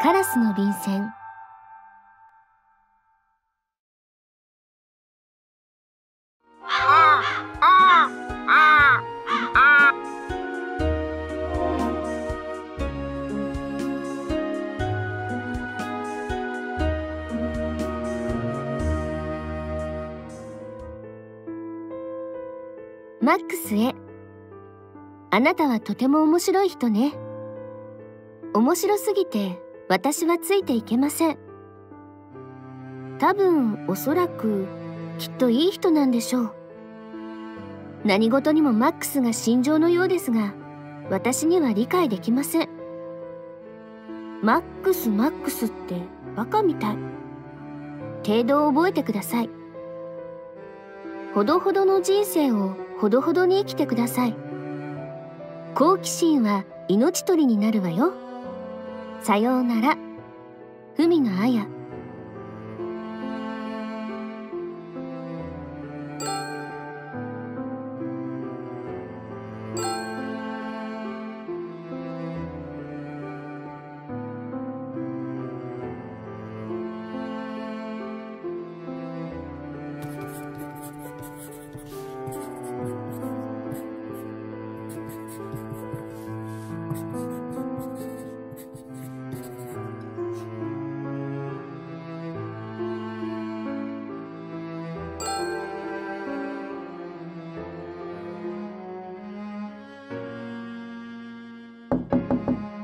カラスの便箋。マックスへ、あなたはとても面白い人ね。面白すぎて私はついていけません。多分、おそらく、きっといい人なんでしょう。何事にもマックスが心情のようですが、私には理解できません。マックスマックスってバカみたい。程度を覚えてください。ほどほどの人生をほどほどに生きてください。好奇心は命取りになるわよ。さようなら、文野綾。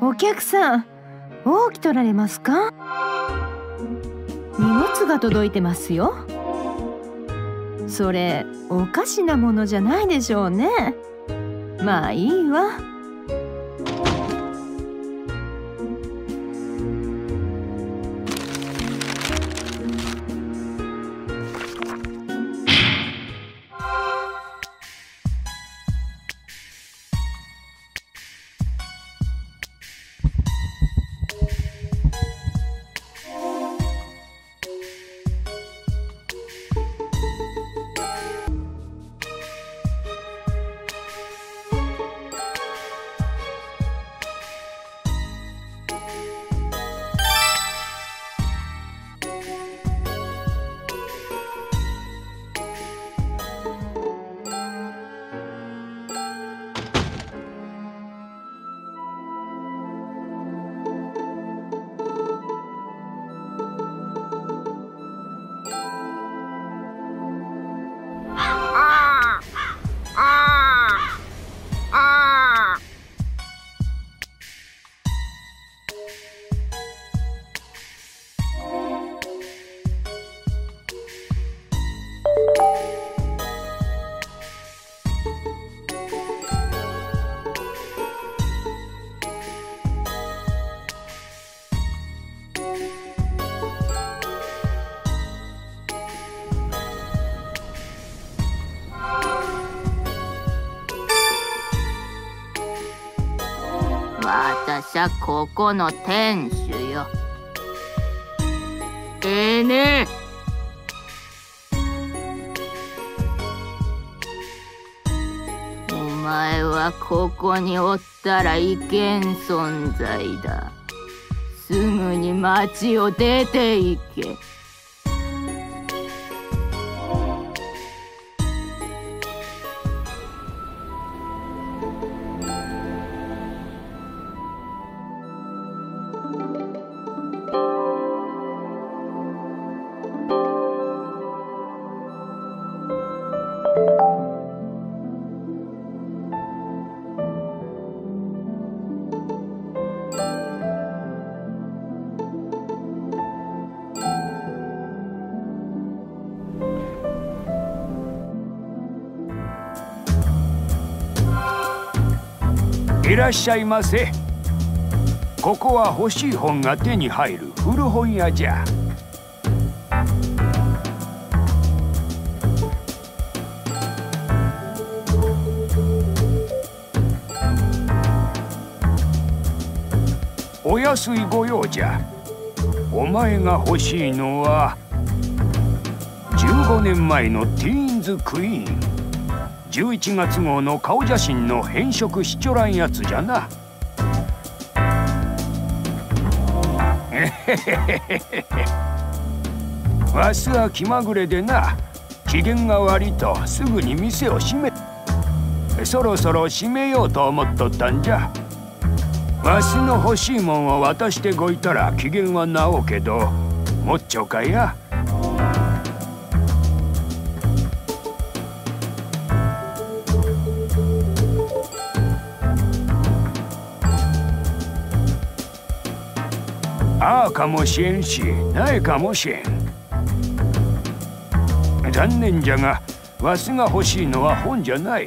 お客さん、多く取られますか？荷物が届いてますよ。それ、おかしなものじゃないでしょうね。まあいいわ。私はここの店主よ。ええー、ねー。お前はここにおったらいけん存在だ。すぐに町を出て行け。いらっしゃいませ。ここは欲しい本が手に入る古本屋じゃ。お安い御用じゃ。お前が欲しいのは15年前のティーンズクイーン。11月号の顔写真の変色しちょらんやつじゃな。わしは気まぐれでな、機嫌が悪いとすぐに店を閉め、そろそろ閉めようと思っとったんじゃ。わしの欲しいもんを渡してごいたら機嫌は直うけど、もっちょかや。ああかもしれんし、ないかもしれん。残念じゃが、わしが欲しいのは本じゃない。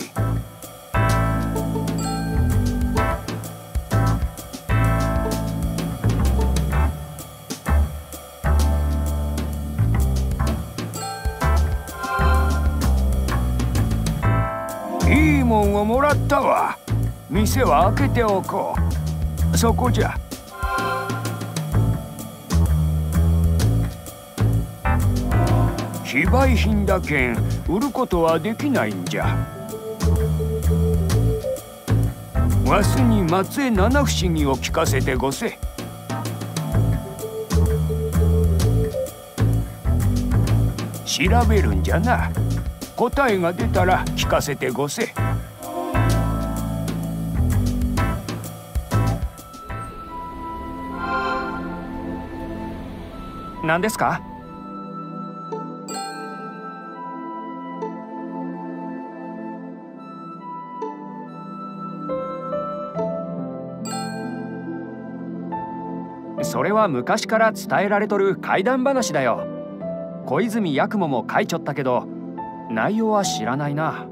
いいもんをもらったわ。店は開けておこう。そこじゃ。非売品だけん売ることはできないんじゃ。わしに松江七不思議を聞かせてごせ。調べるんじゃな。答えが出たら聞かせてごせ。何ですか？それは昔から伝えられとる怪談話だよ。小泉八雲も書いちょったけど、内容は知らないな。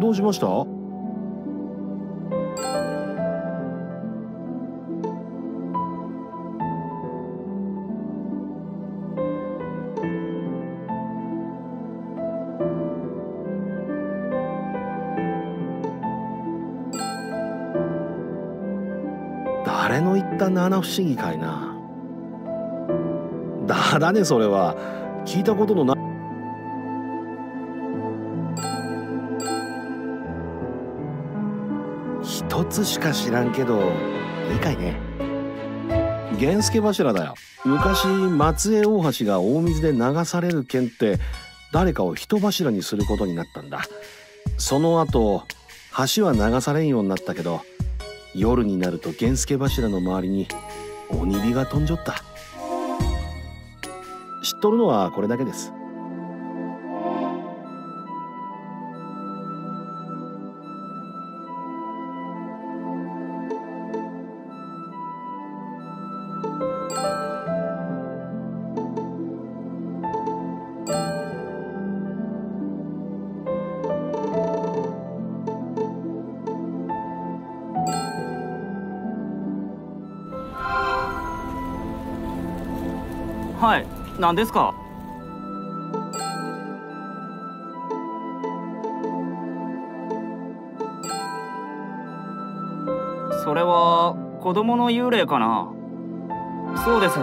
どうしました？誰の言った七不思議かいな。だね、それは聞いたことのない。一つしか知らんけどいいかいね。源助柱だよ。昔松江大橋が大水で流される件って誰かを人柱にすることになったんだ。その後橋は流されんようになったけど、夜になると源助柱の周りに鬼火が飛んじょった。知っとるのはこれだけです。はい。何ですか？それは子供の幽霊かな。そうです。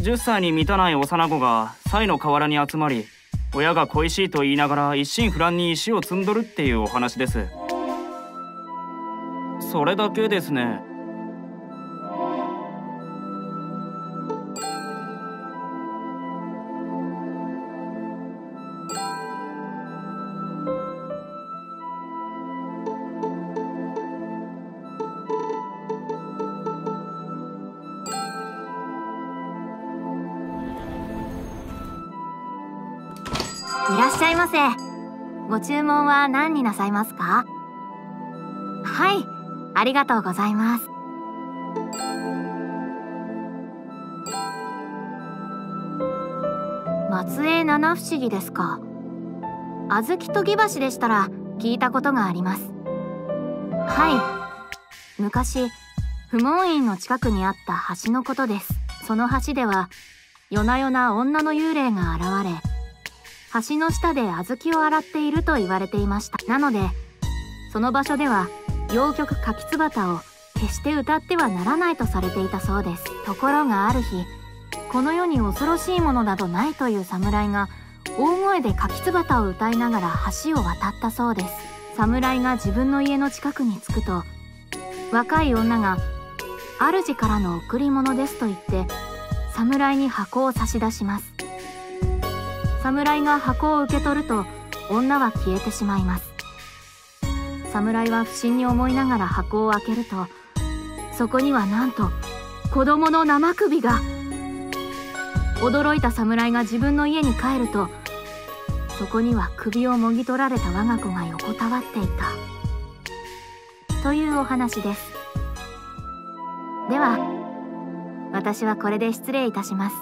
10歳に満たない幼子が賽の河原に集まり、親が恋しいと言いながら一心不乱に石を積んどるっていうお話です。それだけですね。いらっしゃいませ。ご注文は何になさいますか？はい、ありがとうございます。松江七不思議ですか。あずきとぎ橋でしたら聞いたことがあります。はい、昔不問院の近くにあった橋のことです。その橋では夜な夜な女の幽霊が現れ、橋の下で小豆を洗っていると言われていました。なのでその場所では洋曲「柿椿」を決して歌ってはならないとされていたそうです。ところがある日、この世に恐ろしいものなどないという侍が大声で柿椿を歌いながら橋を渡ったそうです。侍が自分の家の近くに着くと、若い女が「主からの贈り物です」と言って侍に箱を差し出します。侍が箱を受け取ると女は消えてしまいます。侍は不審に思いながら箱を開けると、そこにはなんと子供の生首が。驚いた侍が自分の家に帰ると、そこには首をもぎ取られた我が子が横たわっていたというお話です。では私はこれで失礼いたします。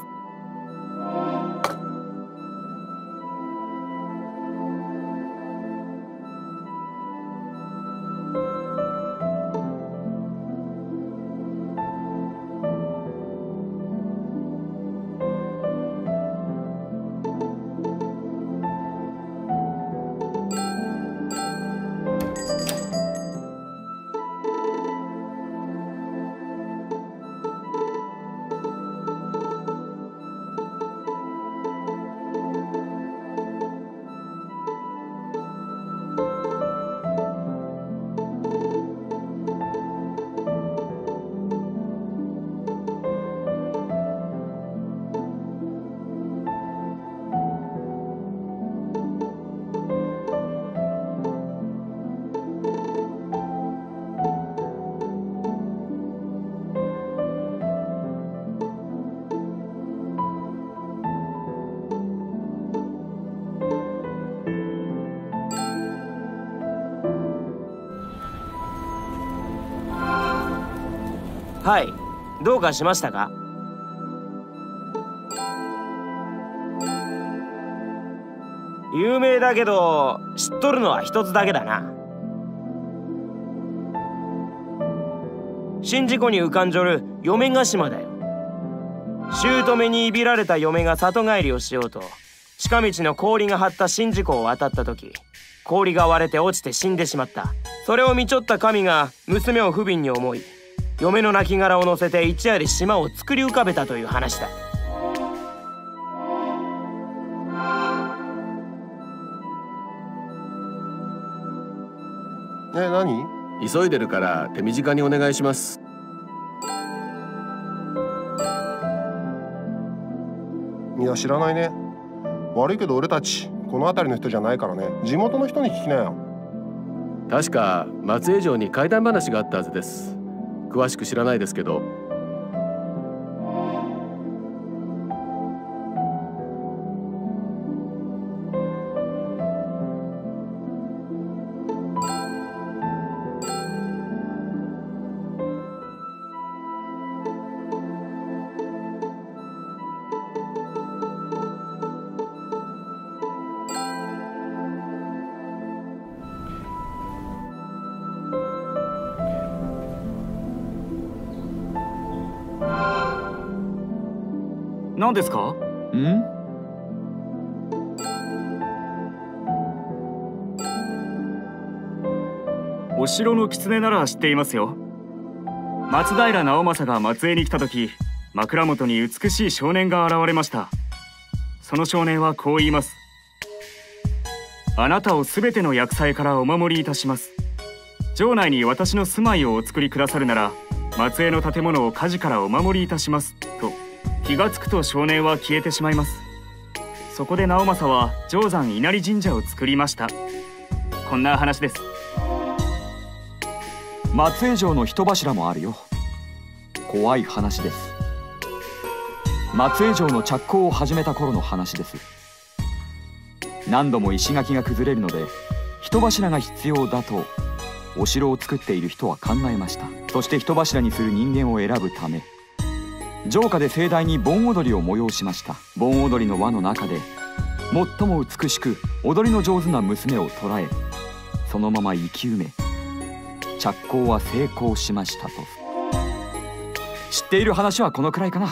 はい、どうかしましたか？有名だけど知っとるのは一つだけだな。宍道湖に浮かんじょる嫁ヶ島だよ。姑にいびられた嫁が里帰りをしようと近道の氷が張った宍道湖を渡った時、氷が割れて落ちて死んでしまった。それを見ちょった神が娘を不憫に思い、嫁の亡骸を乗せて一夜で島を作り浮かべたという話だ。え、何？急いでるから手短にお願いします。いや、知らないね。悪いけど俺たちこの辺りの人じゃないからね。地元の人に聞きなよ。確か松江城に怪談話があったはずです。詳しく知らないですけど。何ですか？ん？お城の狐なら知っていますよ。松平直政が松江に来た時、枕元に美しい少年が現れました。その少年はこう言います。あなたを全ての厄災からお守りいたします。城内に私の住まいをお作りくださるなら、松江の建物を火事からお守りいたしますと。気がつくと少年は消えてしまいます。そこで直政は定山稲荷神社を作りました。こんな話です。松江城の人柱もあるよ。怖い話です。松江城の着工を始めた頃の話です。何度も石垣が崩れるので人柱が必要だとお城を作っている人は考えました。そして人柱にする人間を選ぶため、城下で盛大に盆踊りを催しました。盆踊りの輪の中で最も美しく踊りの上手な娘を捕らえ、そのまま生き埋め、着工は成功しましたと。知っている話はこのくらいかな。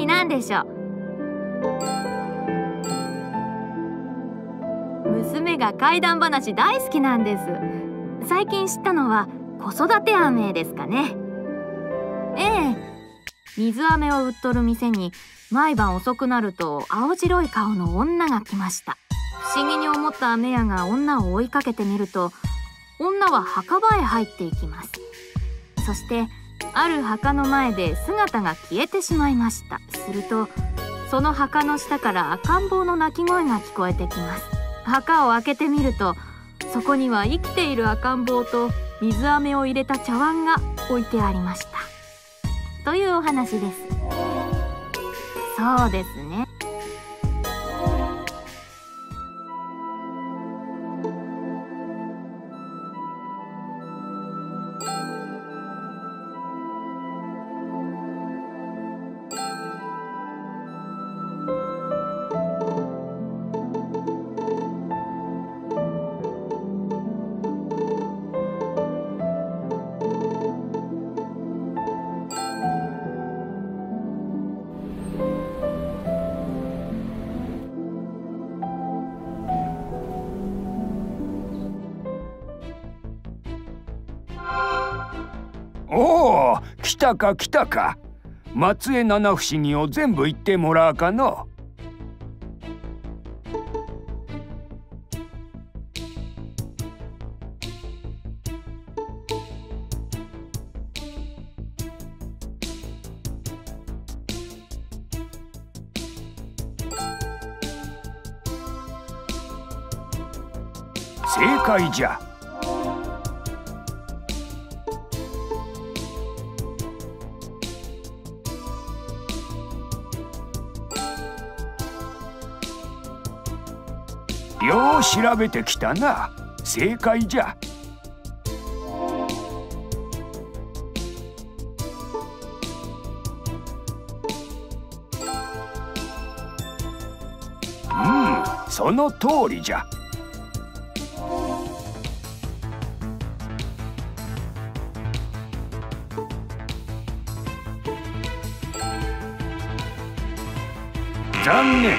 味なんでしょう。娘が怪談話大好きなんです。最近知ったのは子育て飴ですかね。ええ、水飴を売っとる店に毎晩遅くなると青白い顔の女が来ました。不思議に思った飴屋が女を追いかけてみると、女は墓場へ入っていきます。そしてある墓の前で姿が消えてしまいました。するとその墓の下から赤ん坊の泣き声が聞こえてきます。墓を開けてみると、そこには生きている赤ん坊と水飴を入れた茶碗が置いてありました、というお話です。そうですね。おお、来たか来たか。松江七不思議を全部言ってもらうかの。正解じゃ。よう調べてきたな。正解じゃ。うん、その通りじゃ。残念、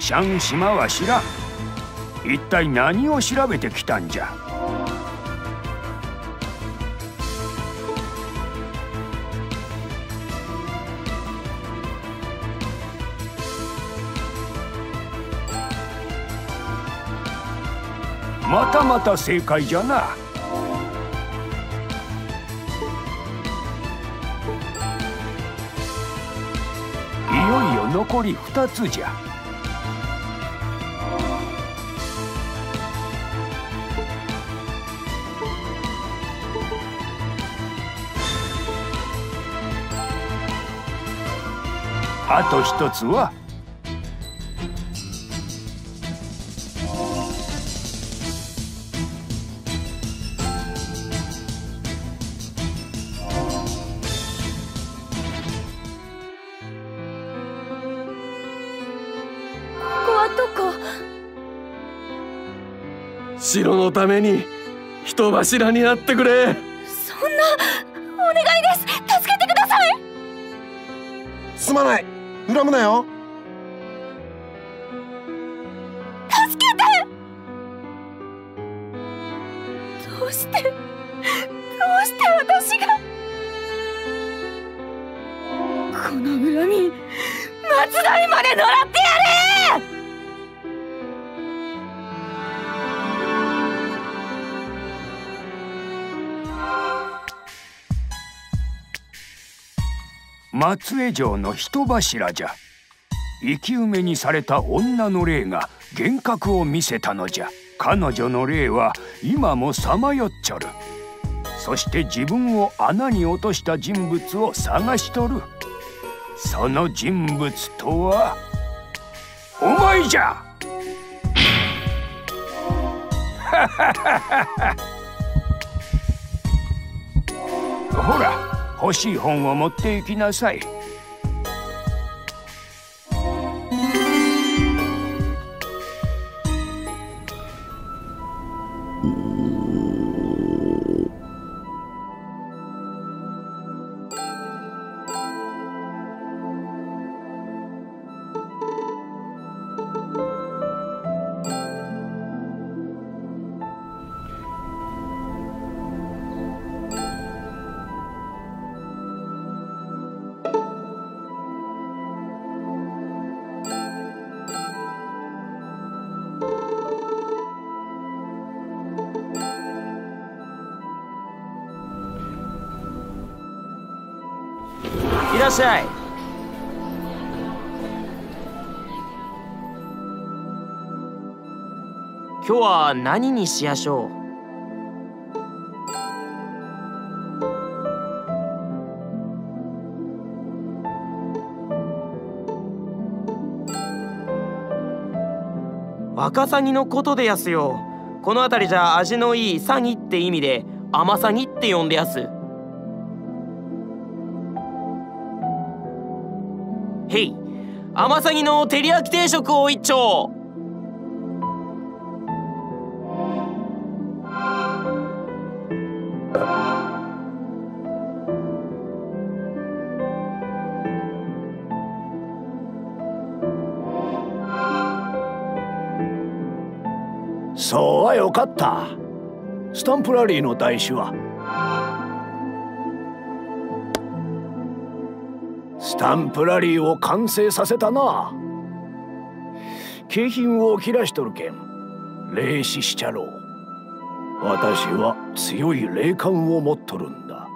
シャン島は知らん。一体何を調べてきたんじゃ。またまた正解じゃな。いよいよ残り2つじゃ。あと一つはここはどこ。城のために人柱になってくれ。そんな、お願いです、助けてください。すまない、恨むなよ。助けて。どうして私が。この恨み、松代まで呪ってやれ。松江城の人柱じゃ。生き埋めにされた女の霊が幻覚を見せたのじゃ。彼女の霊は今もさまよっちょる。そして自分を穴に落とした人物を探しとる。その人物とはお前じゃ。ハハハハハ。ほら、欲しい本を持って行きなさい。らっしゃい。今日は何にしやしょう。ワカサギのことでやすよ。この辺りじゃ味のいいサギって意味で甘サギって呼んでやす。へい、甘サギの照り焼き定食を一丁。そうはよかった。スタンプラリーの大使はスタンプラリーを完成させたな。景品を切らしとるけん霊視しちゃろう。私は強い霊感を持っとるんだ。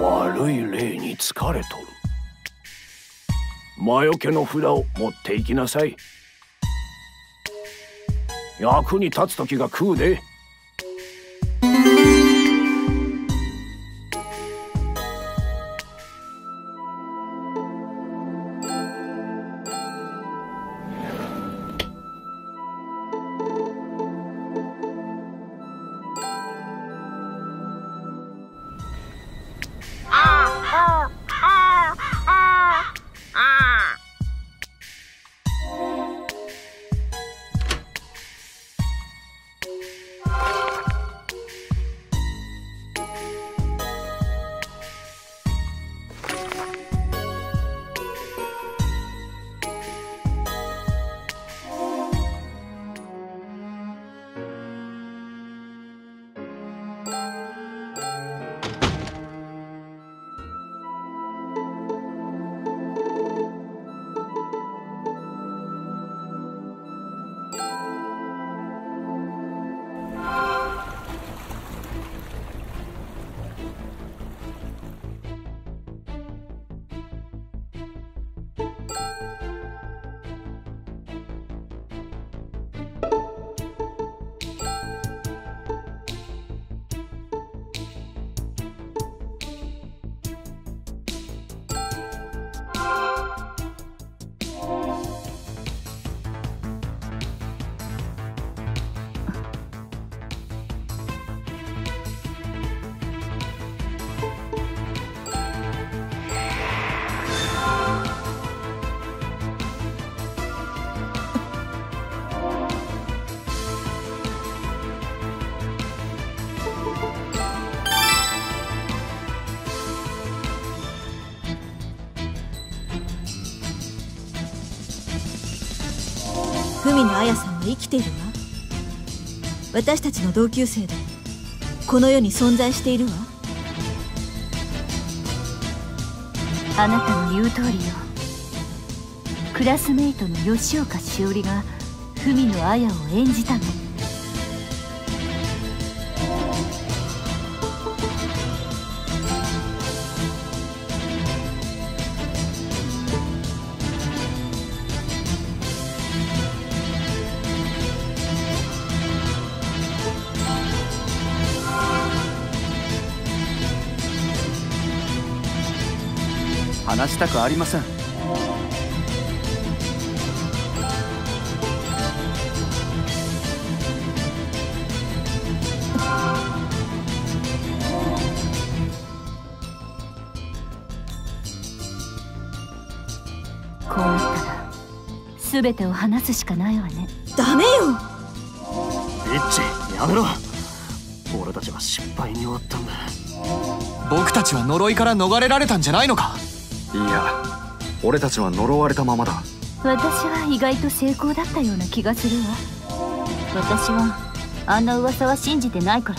悪い霊に疲れとる。魔除けの札を持っていきなさい。役に立つ時が来るで。海野綾さんは生きているわ。私たちの同級生でこの世に存在しているわ。あなたの言う通りよ。クラスメイトの吉岡しおりが文野綾を演じたの。話したくありません。こうなったら全てを話すしかないわね。ダメよビッチ、やめろ。俺たちは失敗に終わったんだ。僕たちは呪いから逃れられたんじゃないのか。いや、俺たちは呪われたままだ。私は意外と成功だったような気がするわ。私はあんな噂は信じてないから。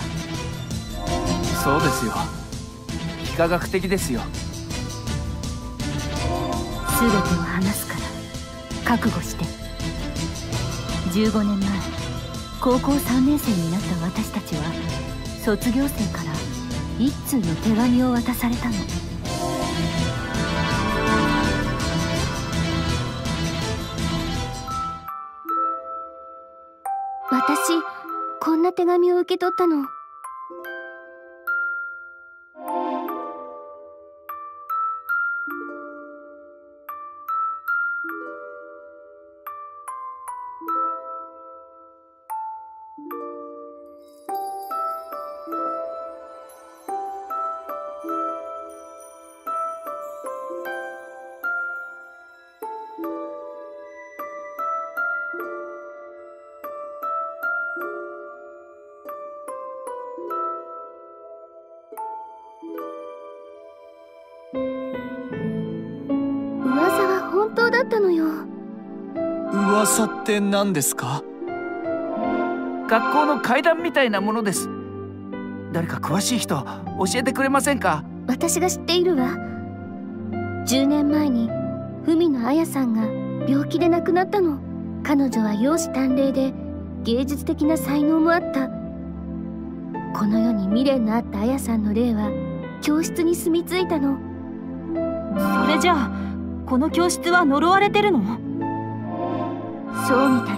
そうですよ、非科学的ですよ。全てを話すから覚悟して。15年前高校3年生になった私たちは卒業生から一通の手紙を渡されたの。私、こんな手紙を受け取ったの。噂って何ですか？学校の怪談みたいなものです。誰か詳しい人教えてくれませんか？私が知っているわ。10年前に文野綾さんが病気で亡くなったの。彼女は容姿端麗で芸術的な才能もあった。この世に未練のあった綾さんの霊は教室に住み着いたの。それじゃあこの教室は呪われてるの？そうみたいね。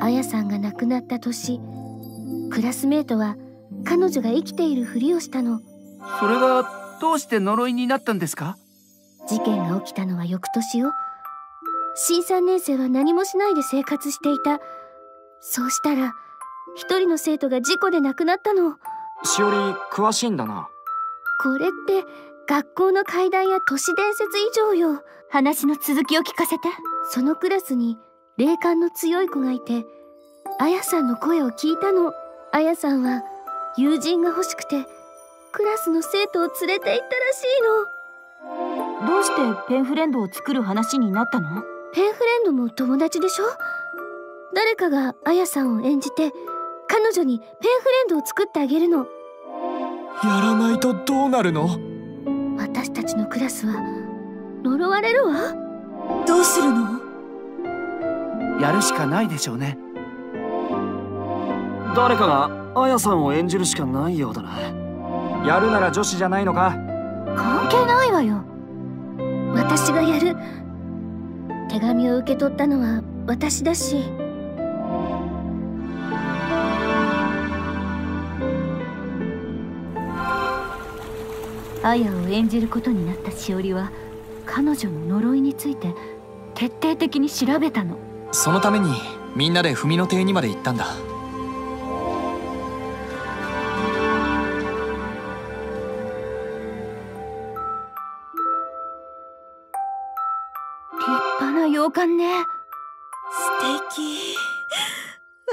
あやさんが亡くなった年、クラスメートは彼女が生きているふりをしたの。それがどうして呪いになったんですか？事件が起きたのは翌年よ。新3年生は何もしないで生活していた。そうしたら一人の生徒が事故で亡くなったの。しおり詳しいんだな。これって学校の怪談や都市伝説以上よ。話の続きを聞かせて。そのクラスに霊感の強い子がいて、あやさんの声を聞いたの。あやさんは友人が欲しくてクラスの生徒を連れて行ったらしいの。どうしてペンフレンドを作る話になったの？ペンフレンドも友達でしょ。誰かがあやさんを演じて彼女にペンフレンドを作ってあげるの。やらないとどうなるの？私たちのクラスは呪われるわ。どうするの？やるしかないでしょうね。誰かがあやさんを演じるしかないようだな。やるなら女子じゃないのか？関係ないわよ。私がやる。手紙を受け取ったのは私だし。あやを演じることになったしおりは彼女の呪いについて徹底的に調べたの。そのためにみんなで文の邸にまで行ったんだ。立派な洋館ね。素敵。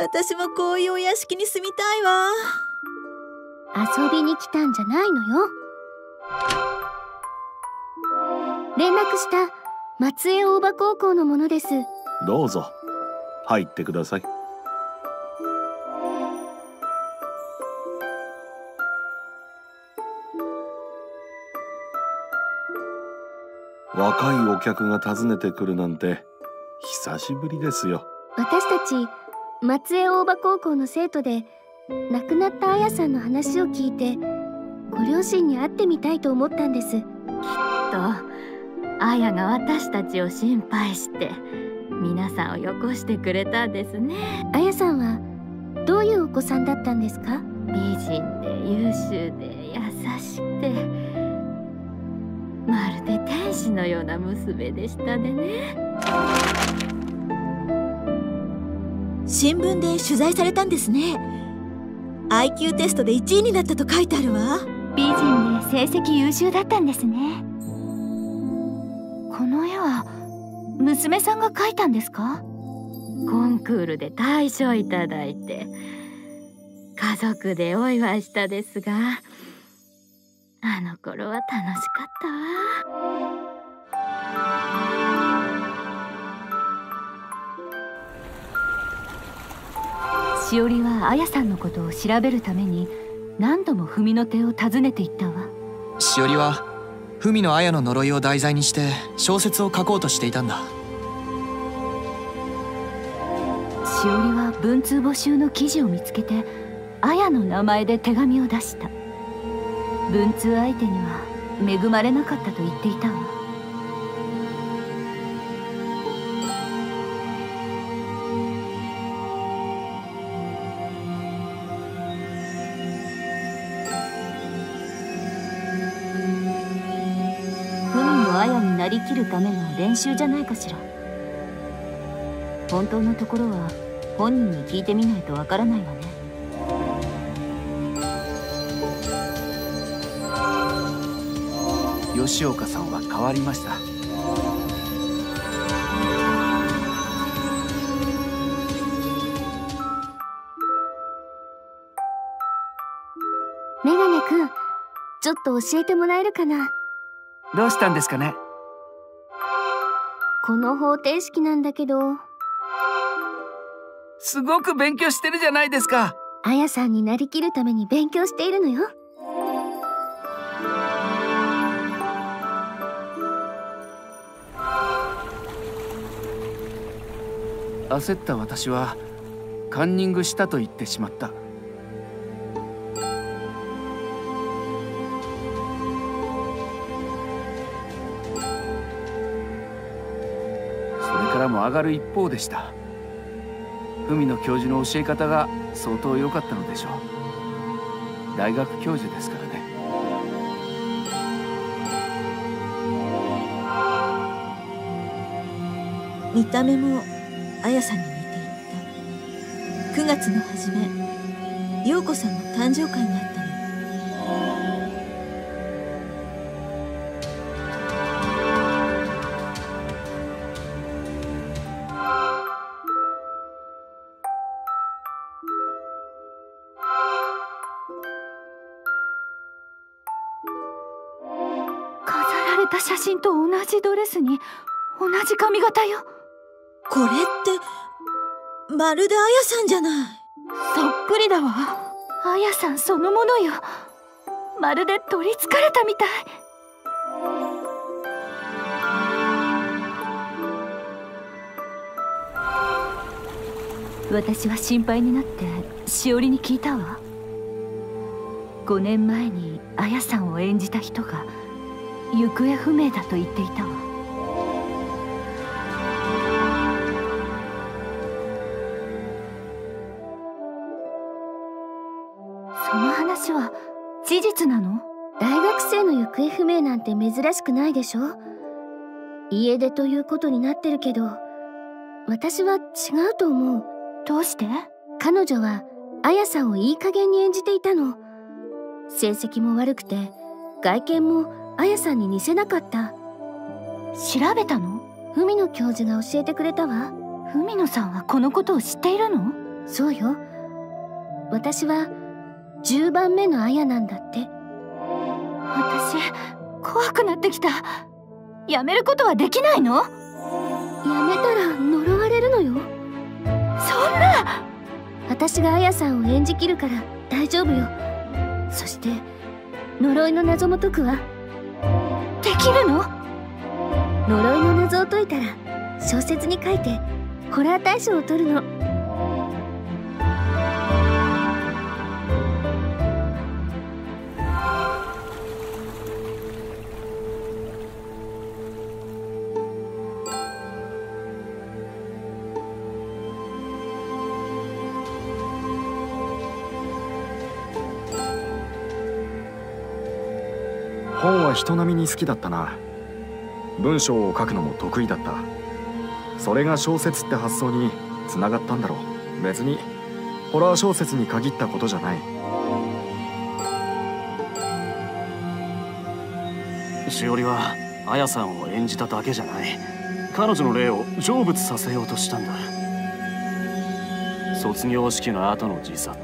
私もこういうお屋敷に住みたいわ。遊びに来たんじゃないのよ。連絡した松江大葉高校の者です。どうぞ入ってください。若いお客が訪ねてくるなんて久しぶりですよ。私たち松江大葉高校の生徒で亡くなったあやさんの話を聞いてご両親に会ってみたいと思ったんです。きっとあやが私たちを心配して皆さんをよこしてくれたんですね。あやさんはどういうお子さんだったんですか？美人で優秀で優しくて、まるで天使のような娘でしたでね。新聞で取材されたんですね。 IQ テストで1位になったと書いてあるわ。美人で成績優秀だったんですね。この絵は娘さんが描いたんですか？コンクールで大賞いただいて家族でお祝いしたですが、あの頃は楽しかったわ。しおりはあやさんのことを調べるために何度も文の邸を訪ねていったわ。しおりは文野綾の呪いを題材にして小説を書こうとしていたんだ。しおりは文通募集の記事を見つけて綾の名前で手紙を出した。文通相手には恵まれなかったと言っていたわ。マヤになりきるための練習じゃないかしら。本当のところは本人に聞いてみないとわからないわね。吉岡さんは変わりました。メガネくん、ちょっと教えてもらえるかな。どうしたんですかね。この方程式なんだけど。すごく勉強してるじゃないですか。あやさんになりきるために勉強しているのよ。焦った私はカンニングしたと言ってしまった。それからも上がる一方でした。海野教授の教え方が相当良かったのでしょう。大学教授ですからね。見た目もあやさんに似ていた。9月の初め、陽子さんの誕生会があったの。飾られた写真と同じドレスに同じ髪型よ。これってまるでアヤさんじゃない。そっくりだわ。アヤさんそのものよ。まるで取りつかれたみたい。私は心配になってしおりに聞いたわ。5年前にアヤさんを演じた人が行方不明だと言っていたわ。事実なの？大学生の行方不明なんて珍しくないでしょ。家出ということになってるけど、私は違うと思う。どうして？彼女はあやさんをいい加減に演じていたの。成績も悪くて外見もあやさんに似せなかった。調べたの？文野教授が教えてくれたわ。文野さんはこのことを知っているの？そうよ。私は10番目のアヤなんだって。私怖くなってきた。やめることはできないの？やめたら呪われるのよ。そんな。私がアヤさんを演じきるから大丈夫よ。そして呪いの謎も解くわ。できるの？呪いの謎を解いたら小説に書いてホラー大賞を取るの。本は人並みに好きだったな。文章を書くのも得意だった。それが小説って発想につながったんだろう。別にホラー小説に限ったことじゃない。しおりはあやさんを演じただけじゃない。彼女の霊を成仏させようとしたんだ。卒業式の後の自殺。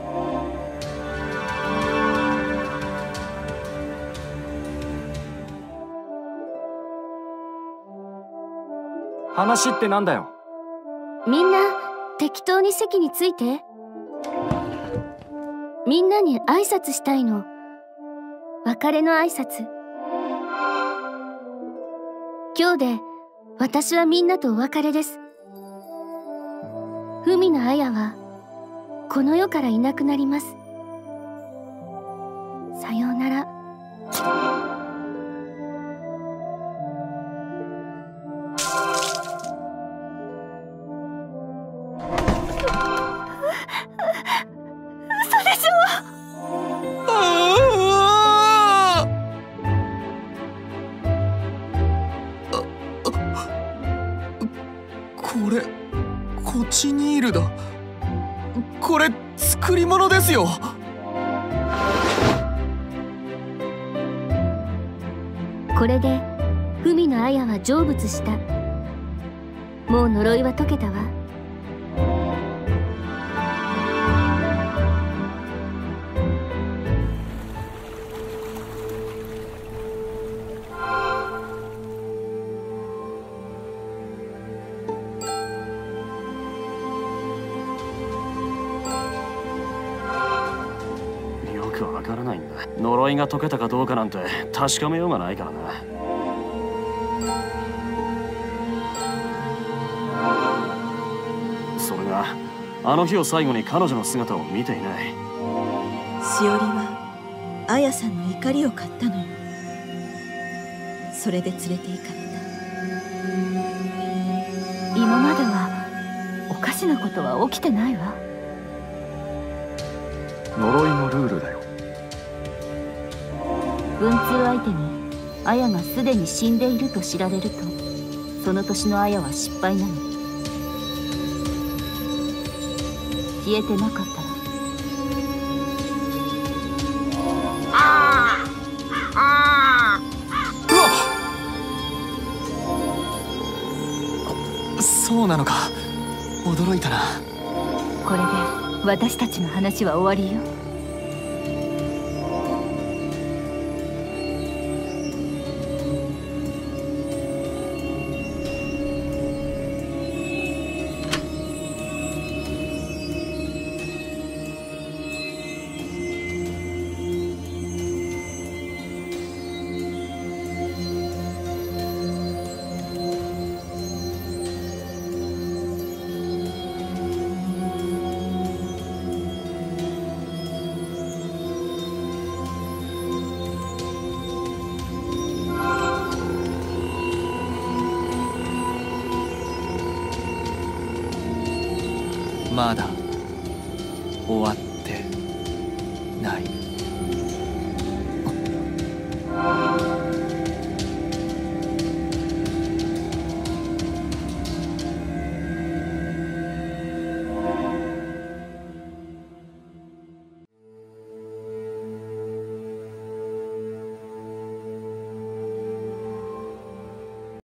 話ってなんだよ。みんな適当に席について。みんなに挨拶したいの。別れの挨拶。今日で私はみんなとお別れです。文野彩はこの世からいなくなります。さようなら。り物ですよ。これで文の綾は成仏した。もう呪いは解けたわ。呪いが解けたかどうかなんて確かめようがないからな。それがあの日を最後に彼女の姿を見ていない。しおりはあやさんの怒りを買ったのよ。それで連れて行かれた。今まではおかしなことは起きてないわ。呪いのルールだよ。文通相手にアヤがすでに死んでいると知られると、その年のアヤは失敗なの。消えてなかったらそうなのか。驚いたな。これで私たちの話は終わりよ。まだ終わってない。